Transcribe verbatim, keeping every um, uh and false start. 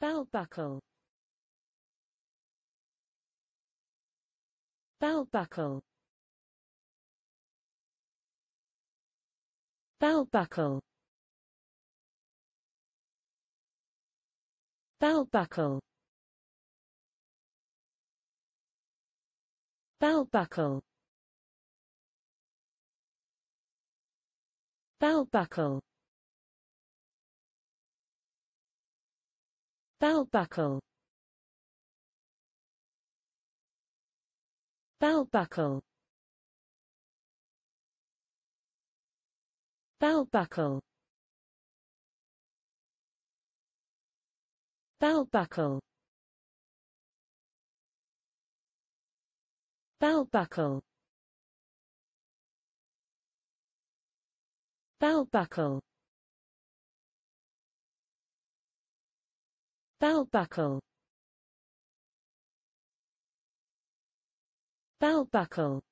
Belt buckle. Belt buckle. Belt buckle. Belt buckle. Belt buckle. Belt buckle. Belt buckle. Belt buckle. Belt buckle. Belt buckle. Belt buckle. Belt buckle. Belt buckle. Belt buckle.